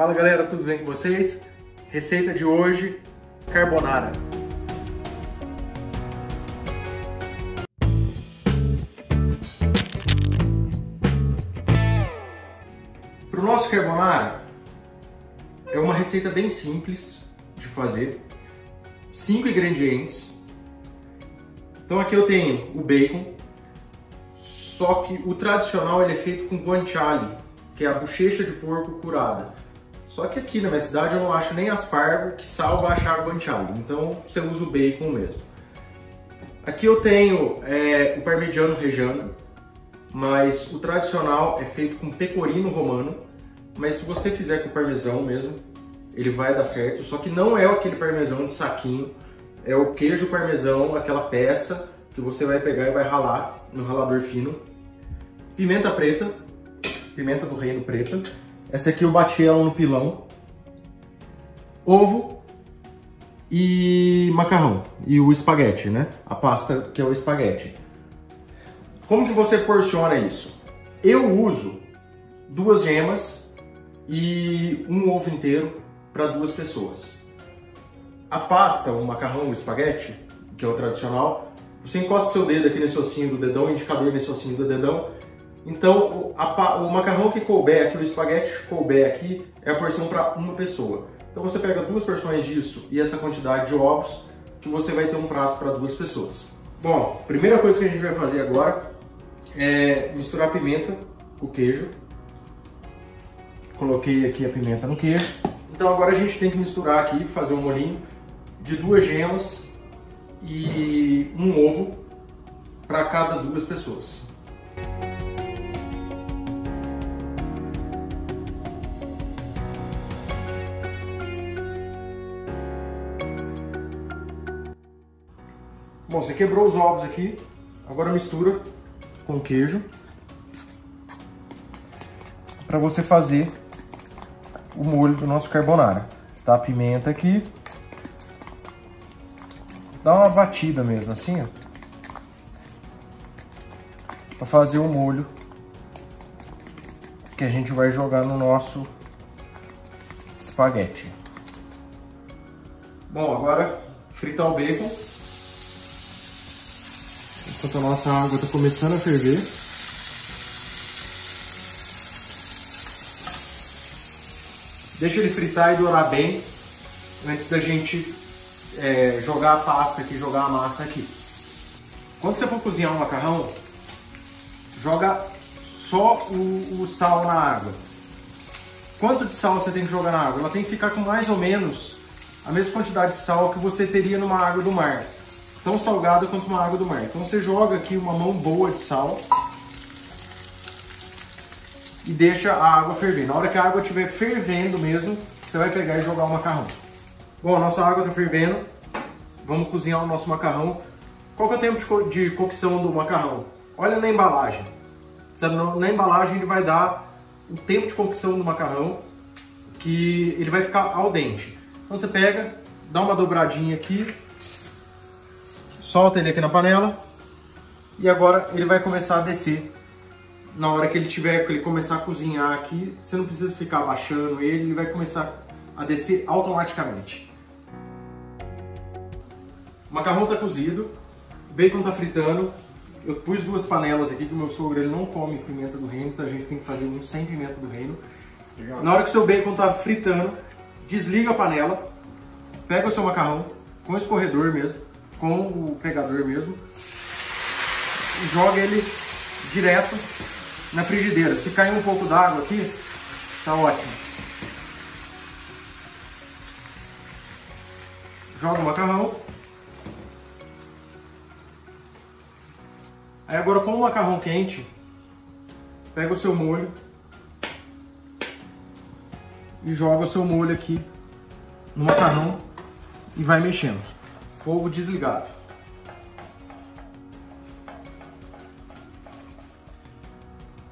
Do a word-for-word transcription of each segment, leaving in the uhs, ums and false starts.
Fala galera, tudo bem com vocês? Receita de hoje, carbonara. Para o nosso carbonara, é uma receita bem simples de fazer. Cinco ingredientes. Então aqui eu tenho o bacon, só que o tradicional ele é feito com guanciale, que é a bochecha de porco curada. Só que aqui na minha cidade eu não acho nem aspargo, que salva achar guanciale, então você usa o bacon mesmo. Aqui eu tenho é, o parmigiano reggiano, mas o tradicional é feito com pecorino romano, mas se você fizer com parmesão mesmo, ele vai dar certo, só que não é aquele parmesão de saquinho, é o queijo parmesão, aquela peça que você vai pegar e vai ralar no ralador fino. Pimenta preta, pimenta do reino preta. Essa aqui eu bati ela no pilão. Ovo e macarrão. E o espaguete, né? A pasta que é o espaguete. Como que você porciona isso? Eu uso duas gemas e um ovo inteiro para duas pessoas. A pasta, o macarrão, o espaguete, que é o tradicional, você encosta seu dedo aqui nesse ossinho do dedão, o indicador nesse ossinho do dedão. Então, a, o macarrão que couber aqui, o espaguete que couber aqui, é a porção para uma pessoa. Então você pega duas porções disso e essa quantidade de ovos, que você vai ter um prato para duas pessoas. Bom, primeira coisa que a gente vai fazer agora é misturar a pimenta com o queijo. Coloquei aqui a pimenta no queijo. Então agora a gente tem que misturar aqui, fazer um molhinho de duas gemas e um ovo para cada duas pessoas. Bom, você quebrou os ovos aqui, agora mistura com o queijo para você fazer o molho do nosso carbonara. Tá, a pimenta aqui, dá uma batida mesmo assim, ó, para fazer o molho que a gente vai jogar no nosso espaguete. Bom, agora fritar o bacon. Enquanto a nossa água está começando a ferver, deixa ele fritar e dourar bem antes da gente é, jogar a pasta aqui, jogar a massa aqui. Quando você for cozinhar o macarrão, joga só o, o sal na água. Quanto de sal você tem que jogar na água? Ela tem que ficar com mais ou menos a mesma quantidade de sal que você teria numa água do mar, tão salgada quanto uma água do mar. Então você joga aqui uma mão boa de sal e deixa a água ferver. Na hora que a água estiver fervendo mesmo, você vai pegar e jogar o macarrão. Bom, a nossa água está fervendo, vamos cozinhar o nosso macarrão. Qual que é o tempo de, co de cocção do macarrão? Olha na embalagem. Na embalagem ele vai dar o tempo de cocção do macarrão, que ele vai ficar al dente. Então você pega, dá uma dobradinha aqui, solta ele aqui na panela e agora ele vai começar a descer. Na hora que ele tiver, que ele começar a cozinhar aqui, você não precisa ficar abaixando ele, ele vai começar a descer automaticamente. O macarrão está cozido, o bacon está fritando. Eu pus duas panelas aqui, que o meu sogro ele não come pimenta do reino, então a gente tem que fazer um sem pimenta do reino. Legal. Na hora que o seu bacon está fritando, desliga a panela, pega o seu macarrão com o escorredor mesmo, com o pregador mesmo, e joga ele direto na frigideira. Se cair um pouco d'água aqui, tá ótimo. Joga o macarrão. Aí agora, com o macarrão quente, pega o seu molho e joga o seu molho aqui no macarrão e vai mexendo. Fogo desligado.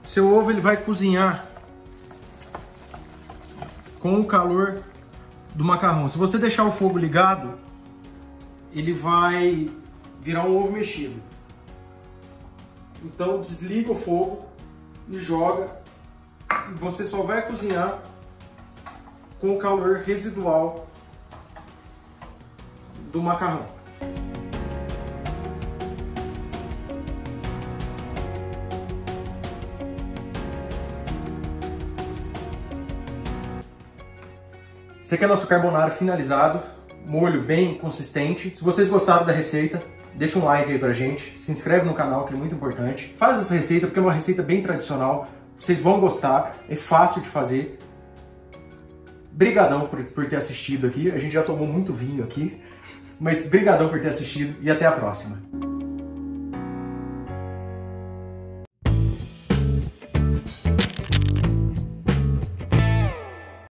Seu ovo ele vai cozinhar com o calor do macarrão. Se você deixar o fogo ligado, ele vai virar um ovo mexido. Então desliga o fogo e joga. Você só vai cozinhar com o calor residual do macarrão. Esse aqui é o nosso carbonara finalizado, molho bem consistente. Se vocês gostaram da receita, deixa um like aí pra gente, se inscreve no canal que é muito importante. Faz essa receita porque é uma receita bem tradicional, vocês vão gostar, é fácil de fazer. Brigadão por, por ter assistido aqui, a gente já tomou muito vinho aqui, mas brigadão por ter assistido e até a próxima.